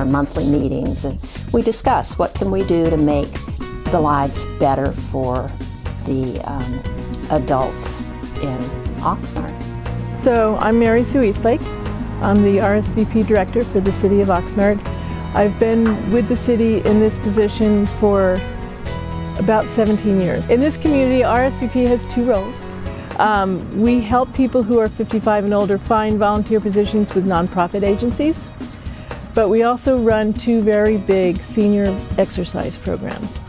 our monthly meetings, and we discuss what can we do to make the lives better for the adults in Oxnard. So I'm Mary Sue Eastlake. I'm the RSVP Director for the City of Oxnard. I've been with the city in this position for about 17 years. In this community, RSVP has two roles. We help people who are 55 and older find volunteer positions with nonprofit agencies, but we also run two very big senior exercise programs.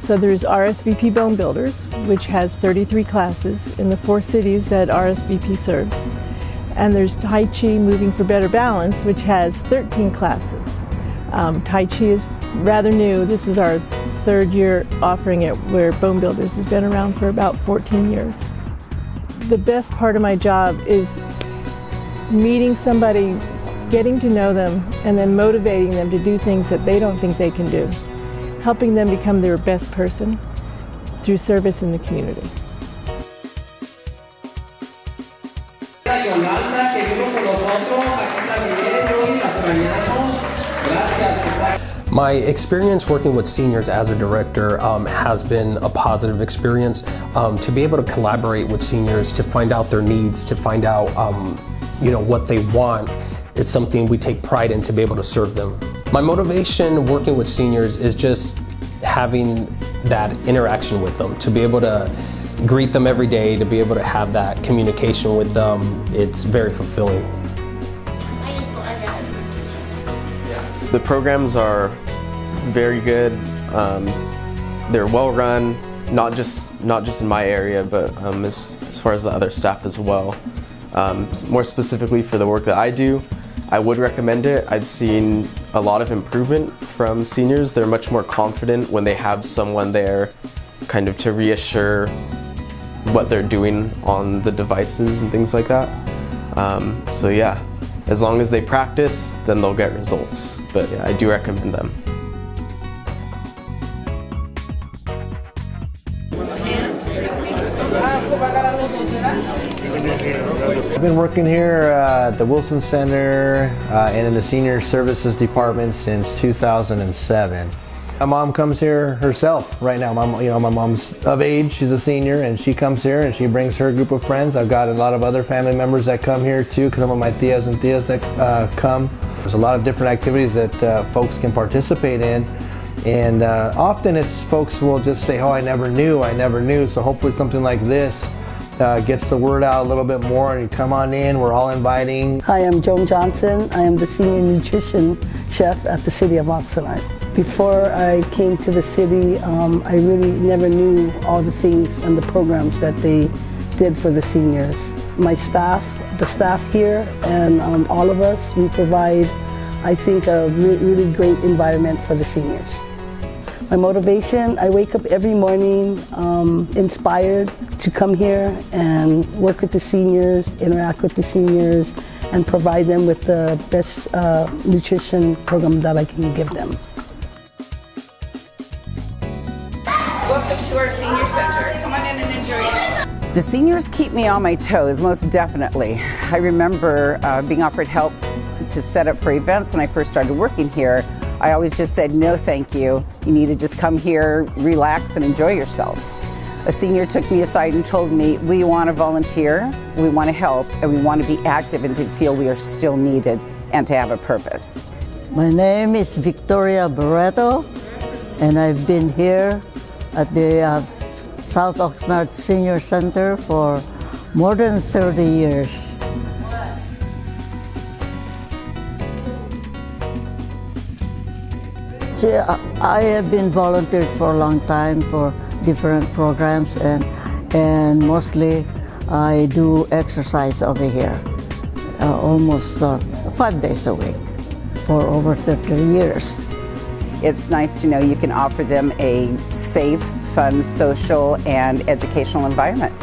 So there's RSVP Bone Builders, which has 33 classes in the 4 cities that RSVP serves. And there's Tai Chi Moving for Better Balance, which has 13 classes. Tai Chi is rather new. This is our 3rd year offering it, where Bone Builders has been around for about 14 years. The best part of my job is meeting somebody, getting to know them, and then motivating them to do things that they don't think they can do. Helping them become their best person through service in the community. My experience working with seniors as a director has been a positive experience. To be able to collaborate with seniors, to find out their needs, to find out what they want, is something we take pride in, to be able to serve them. My motivation working with seniors is just having that interaction with them, to be able to greet them every day, to be able to have that communication with them. It's very fulfilling. So the programs are very good. They're well run, not just in my area, but as far as the other staff as well. More specifically for the work that I do, I would recommend it. I've seen a lot of improvement from seniors. They're much more confident when they have someone there kind of to reassure what they're doing on the devices and things like that. So yeah, as long as they practice, then they'll get results. But yeah, I do recommend them. I've been working here at the Wilson Center and in the Senior Services Department since 2007. My mom comes here herself right now. My mom's of age, she's a senior, and she comes here and she brings her group of friends. I've got a lot of other family members that come here too, because some of my tias and tias that come. There's a lot of different activities that folks can participate in. And often it's folks will just say, oh, I never knew. So hopefully something like this gets the word out a little bit more, and come on in, we're all inviting. Hi, I'm Joan Johnson. I am the Senior Nutrition Chef at the City of Oxnard. Before I came to the city, I really never knew all the things and the programs that they did for the seniors. My staff, the staff here, and all of us, we provide, I think, a really great environment for the seniors. My motivation, I wake up every morning inspired to come here and work with the seniors, interact with the seniors, and provide them with the best nutrition program that I can give them. Welcome to our senior center. Come on in and enjoy it. The seniors keep me on my toes, most definitely. I remember being offered help to set up for events when I first started working here. I always just said, no thank you. You need to just come here, relax, and enjoy yourselves. A senior took me aside and told me, we want to volunteer, we want to help, and we want to be active and to feel we are still needed and to have a purpose. My name is Victoria Barreto, and I've been here at the South Oxnard Senior Center for more than 30 years. I have been volunteered for a long time for different programs, and mostly I do exercise over here almost 5 days a week for over 30 years. It's nice to know you can offer them a safe, fun, social, and educational environment.